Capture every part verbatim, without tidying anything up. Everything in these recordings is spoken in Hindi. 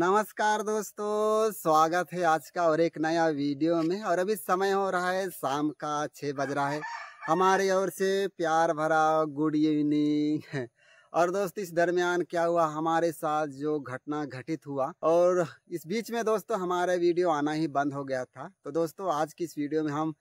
नमस्कार दोस्तों, स्वागत है आज का और एक नया वीडियो में। और अभी समय हो रहा है शाम का, छः बज रहा है। हमारी ओर से प्यार भरा गुड इवनिंग। और दोस्तों, इस दरमियान क्या हुआ हमारे साथ, जो घटना घटित हुआ, और इस बीच में दोस्तों हमारा वीडियो आना ही बंद हो गया था। तो दोस्तों आज की इस वीडियो में हम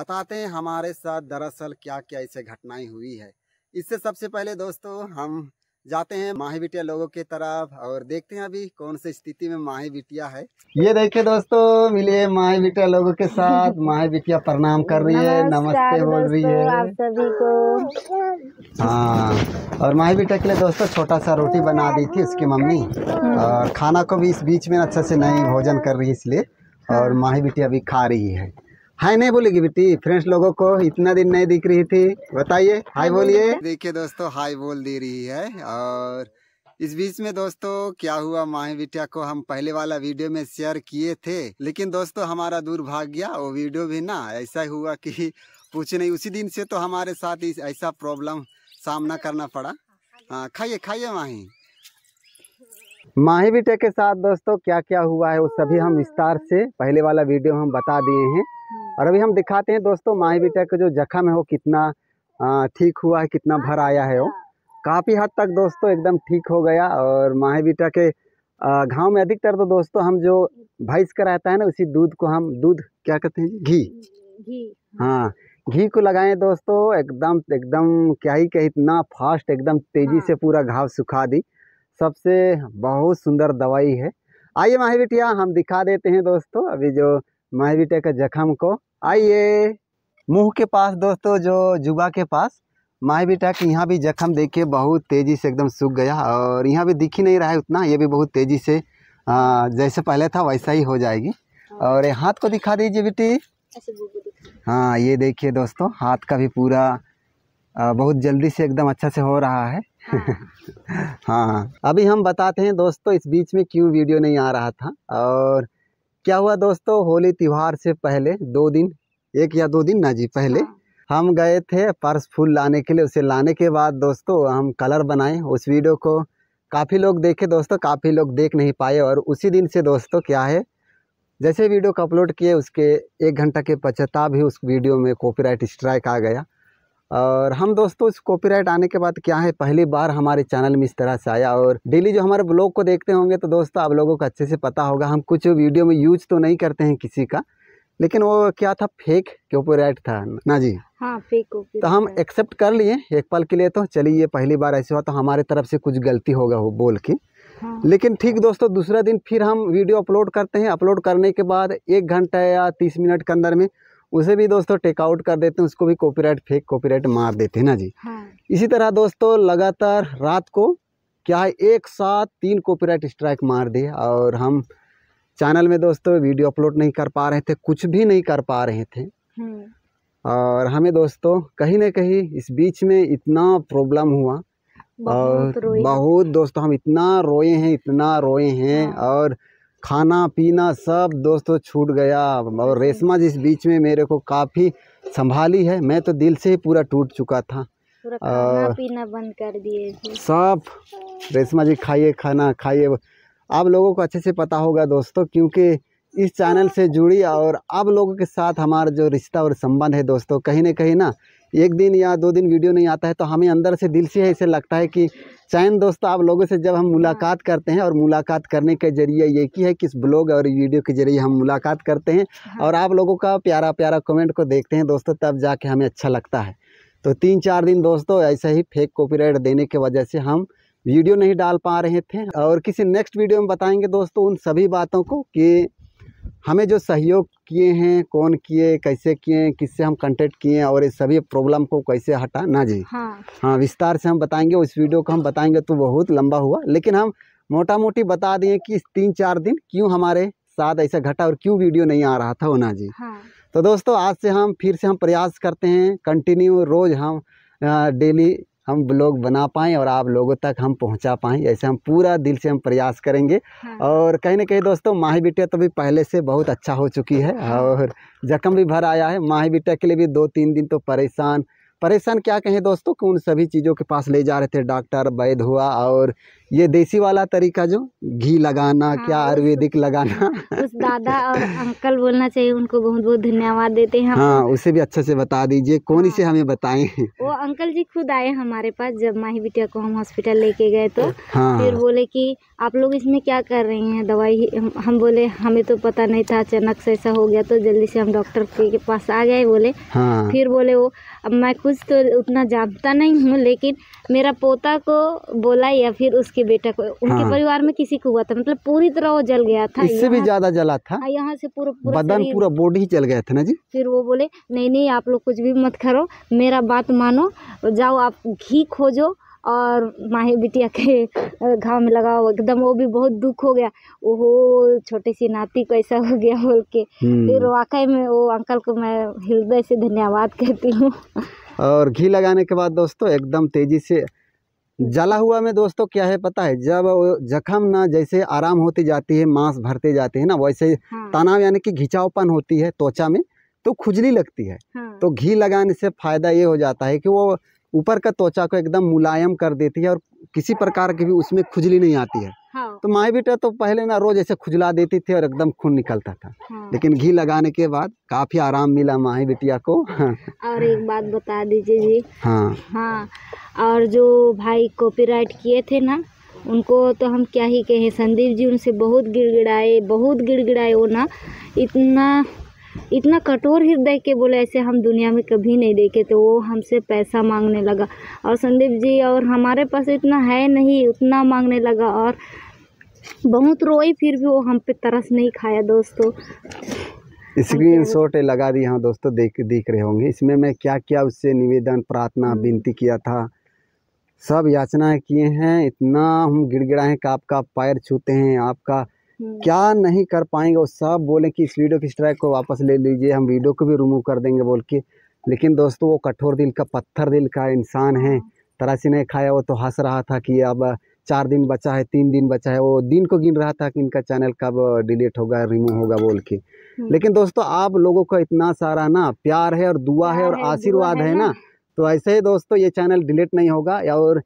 बताते हैं हमारे साथ दरअसल क्या क्या ऐसे घटनाएँ हुई है। इससे सबसे पहले दोस्तों हम जाते हैं माही बिटिया लोगों के तरफ और देखते हैं अभी कौन सी स्थिति में माही बिटिया है। ये देखिए दोस्तों, मिलिए माही बिटिया लोगों के साथ। माही बिटिया प्रणाम कर रही है, नमस्ते बोल रही है आप सभी को। हाँ, और माही बिटिया के लिए दोस्तों छोटा सा रोटी बना दी थी उसकी मम्मी, और खाना को भी इस बीच में अच्छे से नहीं भोजन कर रही इसलिए, और माही बिटिया भी खा रही है। हाय नहीं बोलेगी बेटी, फ्रेंड्स लोगों को इतना दिन नहीं दिख रही थी, बताइए हाय बोलिए। देखिए दोस्तों हाय बोल दे रही है। और इस बीच में दोस्तों क्या हुआ, माही बिटिया को हम पहले वाला वीडियो में शेयर किए थे, लेकिन दोस्तों हमारा दुर्भाग्य वो वीडियो भी ना ऐसा हुआ कि पूछे नहीं। उसी दिन से तो हमारे साथ ऐसा प्रॉब्लम सामना करना पड़ा। हाँ, खाइए खाइए माही। माही बिटिया के साथ दोस्तों क्या क्या हुआ है वो सभी हम विस्तार से पहले वाला वीडियो हम बता दिए हैं। और अभी हम दिखाते हैं दोस्तों माही बिटिया का जो जख्म है वो कितना ठीक हुआ है, कितना भर आया है। वो काफ़ी हद तक दोस्तों एकदम ठीक हो गया। और माही बिटिया के घाव में अधिकतर तो दोस्तों हम जो भैंस का रहता है ना, उसी दूध को हम दूध क्या कहते हैं, घी घी हाँ घी को लगाएं दोस्तों। एकदम एकदम क्या ही कहे, इतना फास्ट एकदम तेज़ी हाँ। से पूरा घाव सुखा दी, सबसे बहुत सुंदर दवाई है। आइए माही बिटिया हम दिखा देते हैं दोस्तों अभी जो माही बिटिया का जख्म को। आइए मुंह के पास दोस्तों, जो जुबा के पास माही बिटिया के यहाँ भी जख्म देखिए बहुत तेज़ी से एकदम सूख गया। और यहाँ भी दिख ही नहीं रहा है उतना, ये भी बहुत तेज़ी से आ, जैसे पहले था वैसा ही हो जाएगी। और ये हाथ को दिखा दीजिए बेटी। हाँ ये देखिए दोस्तों, हाथ का भी पूरा आ, बहुत जल्दी से एकदम अच्छा से हो रहा है। हाँ, हाँ। अभी हम बताते हैं दोस्तों इस बीच में क्यों वीडियो नहीं आ रहा था। और क्या हुआ दोस्तों, होली त्यौहार से पहले दो दिन, एक या दो दिन ना जी पहले हम गए थे पर्स फूल लाने के लिए। उसे लाने के बाद दोस्तों हम कलर बनाए, उस वीडियो को काफ़ी लोग देखे दोस्तों, काफ़ी लोग देख नहीं पाए। और उसी दिन से दोस्तों क्या है, जैसे वीडियो को अपलोड किए उसके एक घंटा के पश्चाताप भी उस वीडियो में कॉपीराइट स्ट्राइक आ गया। और हम दोस्तों इस कॉपीराइट आने के बाद क्या है, पहली बार हमारे चैनल में इस तरह से आया। और डेली जो हमारे ब्लॉग को देखते होंगे तो दोस्तों आप लोगों को अच्छे से पता होगा, हम कुछ वीडियो में यूज तो नहीं करते हैं किसी का, लेकिन वो क्या था, फेक कॉपीराइट था ना जी। हाँ फेक कॉपीराइट, तो हम एक्सेप्ट कर लिए एक पल के लिए। तो चलिए पहली बार ऐसे हुआ तो हमारे तरफ से कुछ गलती होगा हो बोल के। हाँ। लेकिन ठीक दोस्तों, दूसरा दिन फिर हम वीडियो अपलोड करते हैं। अपलोड करने के बाद एक घंटा या तीस मिनट के अंदर में उसे भी दोस्तों टेकआउट कर देते हैं, उसको भी कॉपीराइट फेक कॉपीराइट मार देते हैं ना जी। हाँ। इसी तरह दोस्तों लगातार रात को क्या है, एक साथ तीन कॉपीराइट स्ट्राइक मार दिए। और हम चैनल में दोस्तों वीडियो अपलोड नहीं कर पा रहे थे, कुछ भी नहीं कर पा रहे थे। हाँ। और हमें दोस्तों कहीं ना कहीं इस बीच में इतना प्रॉब्लम हुआ, बहुत और बहुत दोस्तों हम इतना रोए हैं, इतना रोए हैं। हाँ। और खाना पीना सब दोस्तों छूट गया। और रेशमा जिस बीच में मेरे को काफ़ी संभाली है, मैं तो दिल से ही पूरा टूट चुका था। पूरा खाना पीना बंद कर दिए सब। रेशमा जी खाइए खाना खाइए। आप लोगों को अच्छे से पता होगा दोस्तों, क्योंकि इस चैनल से जुड़ी और आप लोगों के साथ हमारा जो रिश्ता और संबंध है दोस्तों, कहीं ना कहीं ना एक दिन या दो दिन वीडियो नहीं आता है तो हमें अंदर से दिल से ऐसे लगता है कि चैन दोस्तों आप लोगों से जब हम मुलाकात करते हैं। और मुलाकात करने का जरिए ये की है कि इस ब्लॉग और वीडियो के जरिए हम मुलाकात करते हैं। हाँ। और आप लोगों का प्यारा प्यारा कमेंट को देखते हैं दोस्तों, तब जाके हमें अच्छा लगता है। तो तीन चार दिन दोस्तों ऐसा ही फेक कॉपीराइट देने की वजह से हम वीडियो नहीं डाल पा रहे थे। और किसी नेक्स्ट वीडियो में बताएँगे दोस्तों उन सभी बातों को कि हमें जो सहयोग किए हैं, कौन किए, कैसे किए, किससे हम कांटेक्ट किए, और ये सभी प्रॉब्लम को कैसे हटा ना जी। हाँ हाँ विस्तार से हम बताएंगे। उस वीडियो को हम बताएंगे तो बहुत लंबा हुआ, लेकिन हम मोटा मोटी बता दिए कि तीन चार दिन क्यों हमारे साथ ऐसा घटा और क्यों वीडियो नहीं आ रहा था वो ना जी। हाँ। तो दोस्तों आज से हम फिर से हम प्रयास करते हैं कंटिन्यू, रोज़ हम डेली हम ब्लॉग बना पाएँ और आप लोगों तक हम पहुंचा पाएँ, ऐसे हम पूरा दिल से हम प्रयास करेंगे। हाँ। और कहीं ना कहीं दोस्तों माही बिटिया तो भी पहले से बहुत अच्छा हो चुकी है। हाँ। और जख्म भी भर आया है। माही बिटिया के लिए भी दो तीन दिन तो परेशान परेशान क्या कहें दोस्तों कि उन सभी चीज़ों के पास ले जा रहे थे डॉक्टर, वैद्य हुआ, और ये देसी वाला तरीका जो घी लगाना, हाँ, क्या आयुर्वेदिक लगाना। उस दादा और अंकल बोलना चाहिए, उनको बहुत बहुत धन्यवाद देते हैं। हाँ, उसे भी अच्छे से बता दीजिए, कौन हाँ, से हमें बताएं। वो अंकल जी खुद आए हमारे पास जब माही बिटिया को हम हॉस्पिटल लेके गए तो हाँ, फिर बोले कि आप लोग इसमें क्या कर रहे हैं दवाई। हम बोले हमें तो पता नहीं था, अचानक से ऐसा हो गया तो जल्दी से हम डॉक्टर के पास आ गए बोले। फिर बोले वो अब मैं कुछ तो उतना जानता नहीं हूँ, लेकिन मेरा पोता को बोला या फिर उसके बेटा को, उनके हाँ, परिवार में किसी को हुआ था, मतलब पूरी तरह वो जल गया था, इससे भी ज्यादा जला था, यहाँ से पूरा पूरा बदन पूरा बॉडी जल गया था ना जी। फिर वो बोले नहीं नहीं आप लोग कुछ भी मत करो, मेरा बात मानो, जाओ आप घी खोजो और माही बिटिया के घाव में लगाओ एकदम। वो भी बहुत दुख हो गया, ओहो छोटी सी नाती को ऐसा हो गया बोल के। फिर वाकई में वो अंकल को मैं हृदय से धन्यवाद कहती हूँ। और घी लगाने के बाद दोस्तों एकदम तेज़ी से जला हुआ में दोस्तों क्या है पता है, जब जख्म ना जैसे आराम होती जाती है, मांस भरते जाते हैं ना, वैसे हाँ, तनाव यानी कि घिंचावपन होती है त्वचा में तो खुजली लगती है। हाँ, तो घी लगाने से फ़ायदा ये हो जाता है कि वो ऊपर का त्वचा को एकदम मुलायम कर देती है और किसी प्रकार की भी उसमें खुजली नहीं आती है। हाँ, तो माही बिटिया तो पहले ना रोज़ ऐसे खुजला देती थी और एकदम खून निकलता था। हाँ, लेकिन घी लगाने के बाद काफ़ी आराम मिला माही बिटिया को। और एक बात बता दीजिए जी, हाँ हाँ, और जो भाई कॉपीराइट किए थे ना उनको तो हम क्या ही कहें, संदीप जी उनसे बहुत गिड़गिड़ाए, बहुत गिड़गिड़ाए वो ना, इतना इतना कठोर हृदय के बोले ऐसे हम दुनिया में कभी नहीं देखे। तो वो हमसे पैसा मांगने लगा और संदीप जी और हमारे पास इतना है नहीं, उतना मांगने लगा और बहुत रोई, फिर भी वो हम पे तरस नहीं खाया दोस्तों। स्क्रीन शॉट लगा दी हाँ दोस्तों, देख देख रहे होंगे। इसमें मैं क्या क्या उससे निवेदन, प्रार्थना, विनती किया था, सब याचनाएँ किए हैं, इतना हम गिड़गिड़ाएँ कि आपका पैर छूते हैं, आपका क्या नहीं कर पाएंगे। वो सब बोले कि इस वीडियो की स्ट्राइक को वापस ले लीजिए, हम वीडियो को भी रिमूव कर देंगे बोल के। लेकिन दोस्तों वो कठोर दिल का, पत्थर दिल का इंसान है, तरासी नहीं खाया। वो तो हंस रहा था कि अब चार दिन बचा है, तीन दिन बचा है, वो दिन को गिन रहा था कि इनका चैनल कब डिलीट होगा, रिमूव होगा बोल के। लेकिन दोस्तों आप लोगों का इतना सारा ना प्यार है और दुआ है और आशीर्वाद है ना, तो ऐसे ही दोस्तों ये चैनल डिलीट नहीं होगा। और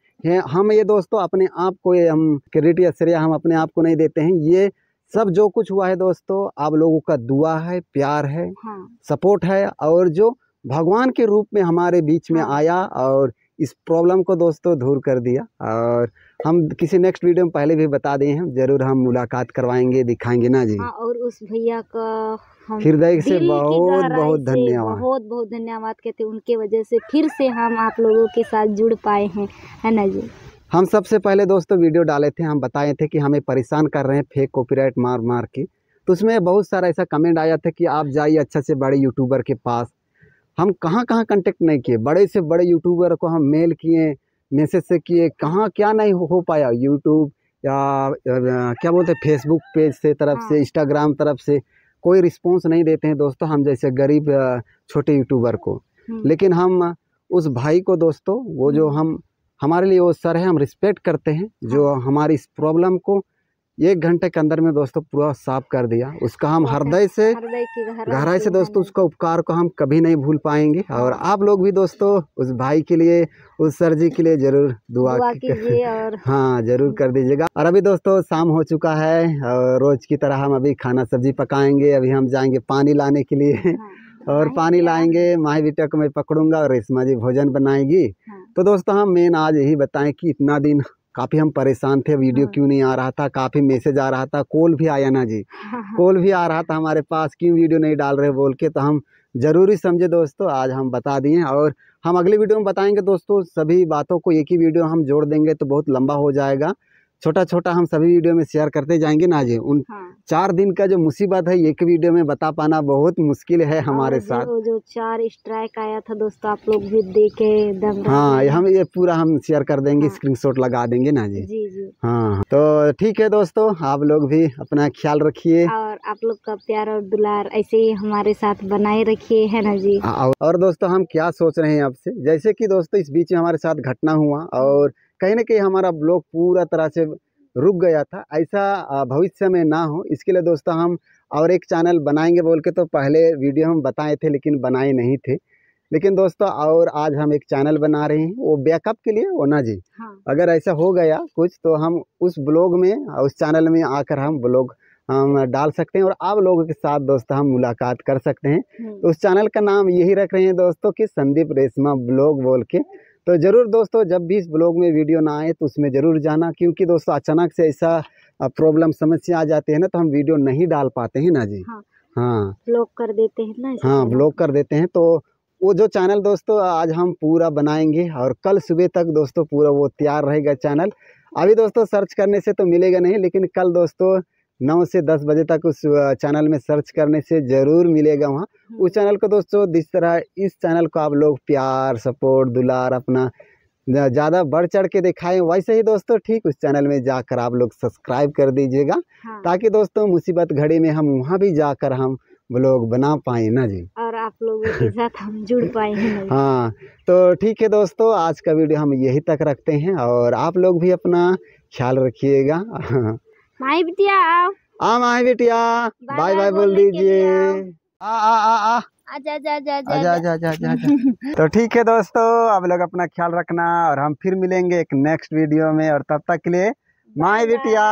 हम ये दोस्तों अपने आप को, ये हम क्रेडिट या श्रेय हम अपने आप को नहीं देते हैं, ये सब जो कुछ हुआ है दोस्तों आप लोगों का दुआ है, प्यार है, हाँ, सपोर्ट है, और जो भगवान के रूप में हमारे बीच में आया और इस प्रॉब्लम को दोस्तों दूर कर दिया। और हम किसी नेक्स्ट वीडियो में पहले भी बता दिए हैं, जरूर हम मुलाकात करवाएंगे, दिखाएंगे ना जी। हाँ, और उस भैया का हृदय से बहुत बहुत धन्यवाद, बहुत बहुत धन्यवाद कहते हैं, उनके वजह से फिर से हम आप लोगों के साथ जुड़ पाए हैं, है ना जी। हम सबसे पहले दोस्तों वीडियो डाले थे, हम बताए थे कि हमें परेशान कर रहे हैं फेक कॉपीराइट मार मार के, तो उसमें बहुत सारा ऐसा कमेंट आया था कि आप जाइए अच्छे से बड़े यूट्यूबर के पास। हम कहाँ कहाँ कांटेक्ट नहीं किए, बड़े से बड़े यूट्यूबर को हम मेल किए, मैसेज से किए, कहाँ क्या नहीं हो पाया। यूट्यूब या, या क्या बोलते हैं फेसबुक पेज से तरफ से, इंस्टाग्राम तरफ से कोई रिस्पॉन्स नहीं देते हैं दोस्तों हम जैसे गरीब छोटे यूट्यूबर को। लेकिन हम उस भाई को दोस्तों, वो जो हम हमारे लिए वो सर है, हम रिस्पेक्ट करते हैं, जो हमारी इस प्रॉब्लम को एक घंटे के अंदर में दोस्तों पूरा साफ कर दिया। उसका हम हृदय से गहराई से दोस्तों उसका उपकार को हम कभी नहीं भूल पाएंगे। और आप लोग भी दोस्तों उस भाई के लिए, उस सर जी के लिए जरूर दुआ, दुआ कीजिए और हाँ जरूर कर दीजिएगा। और अभी दोस्तों शाम हो चुका है और रोज की तरह हम अभी खाना सब्जी पकाएंगे। अभी हम जाएंगे पानी लाने के लिए और पानी लाएंगे, माही बिटिया को मैं पकड़ूंगा और रेशमा जी भोजन बनाएगी। तो दोस्तों हम मेन आज यही बताएं कि इतना दिन काफ़ी हम परेशान थे, वीडियो क्यों नहीं आ रहा था, काफ़ी मैसेज आ रहा था, कॉल भी आया ना जी, कॉल भी आ रहा था हमारे पास, क्यों वीडियो नहीं डाल रहे बोल के। तो हम ज़रूरी समझे दोस्तों, आज हम बता दिए और हम अगली वीडियो में बताएंगे दोस्तों। सभी बातों को एक ही वीडियो हम जोड़ देंगे तो बहुत लंबा हो जाएगा, छोटा छोटा हम सभी वीडियो में शेयर करते जाएंगे ना जी। उन हाँ, चार दिन का जो मुसीबत है एक वीडियो में बता पाना बहुत मुश्किल है हमारे साथ। जो, जो चार स्ट्राइक आया था दोस्तों आप लोग भी देखे एकदम, हाँ हम ये पूरा हम शेयर कर देंगे, हाँ, स्क्रीनशॉट लगा देंगे ना जी, जी, जी। हाँ तो ठीक है दोस्तों, आप लोग भी अपना ख्याल रखिए और आप लोग का प्यार और दुलार ऐसे ही हमारे साथ बनाए रखिये, है ना जी। और दोस्तों हम क्या सोच रहे हैं आपसे, जैसे की दोस्तों इस बीच में हमारे साथ घटना हुआ और कहीं ना कहीं हमारा ब्लॉग पूरा तरह से रुक गया था, ऐसा भविष्य में ना हो इसके लिए दोस्तों हम और एक चैनल बनाएंगे बोल के तो पहले वीडियो हम बताए थे लेकिन बनाए नहीं थे। लेकिन दोस्तों और आज हम एक चैनल बना रहे हैं वो बैकअप के लिए होना जी। हाँ। अगर ऐसा हो गया कुछ तो हम उस ब्लॉग में उस चैनल में आकर हम ब्लॉग हम डाल सकते हैं और आप लोगों के साथ दोस्तों हम मुलाकात कर सकते हैं। तो उस चैनल का नाम यही रख रहे हैं दोस्तों कि संदीप रेशमा ब्लॉग बोल के। तो ज़रूर दोस्तों जब भी इस ब्लॉग में वीडियो ना आए तो उसमें ज़रूर जाना, क्योंकि दोस्तों अचानक से ऐसा प्रॉब्लम समस्या आ जाती है ना तो हम वीडियो नहीं डाल पाते हैं ना जी। हाँ, हाँ। ब्लॉक कर देते हैं ना। हाँ, ब्लॉक कर देते हैं। तो वो जो चैनल दोस्तों आज हम पूरा बनाएंगे और कल सुबह तक दोस्तों पूरा वो तैयार रहेगा चैनल। अभी दोस्तों सर्च करने से तो मिलेगा नहीं, लेकिन कल दोस्तों नौ से दस बजे तक उस चैनल में सर्च करने से ज़रूर मिलेगा वहाँ उस चैनल को। दोस्तों जिस तरह इस चैनल को आप लोग प्यार सपोर्ट दुलार अपना ज़्यादा बढ़ चढ़ के दिखाएं, वैसे ही दोस्तों ठीक उस चैनल में जाकर आप लोग सब्सक्राइब कर दीजिएगा। हाँ। ताकि दोस्तों मुसीबत घड़ी में हम वहाँ भी जाकर हम ब्लॉग बना पाएँ ना जी, और आप लोगों के साथ हम जुड़ पाएँ। हाँ, तो ठीक है दोस्तों आज का वीडियो हम यही तक रखते हैं और आप लोग भी अपना ख्याल रखिएगा। माही बिटिया आ माही बिटिया बाय बाय बोल दीजिए। आ आ आ आ आजा जा जा जा जा जा जा। तो ठीक है दोस्तों आप लोग अपना ख्याल रखना और हम फिर मिलेंगे एक नेक्स्ट वीडियो में, और तब तक के लिए माही बिटिया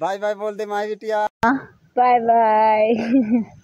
बाय बाय बोल दे। माही बिटिया बाय बाय।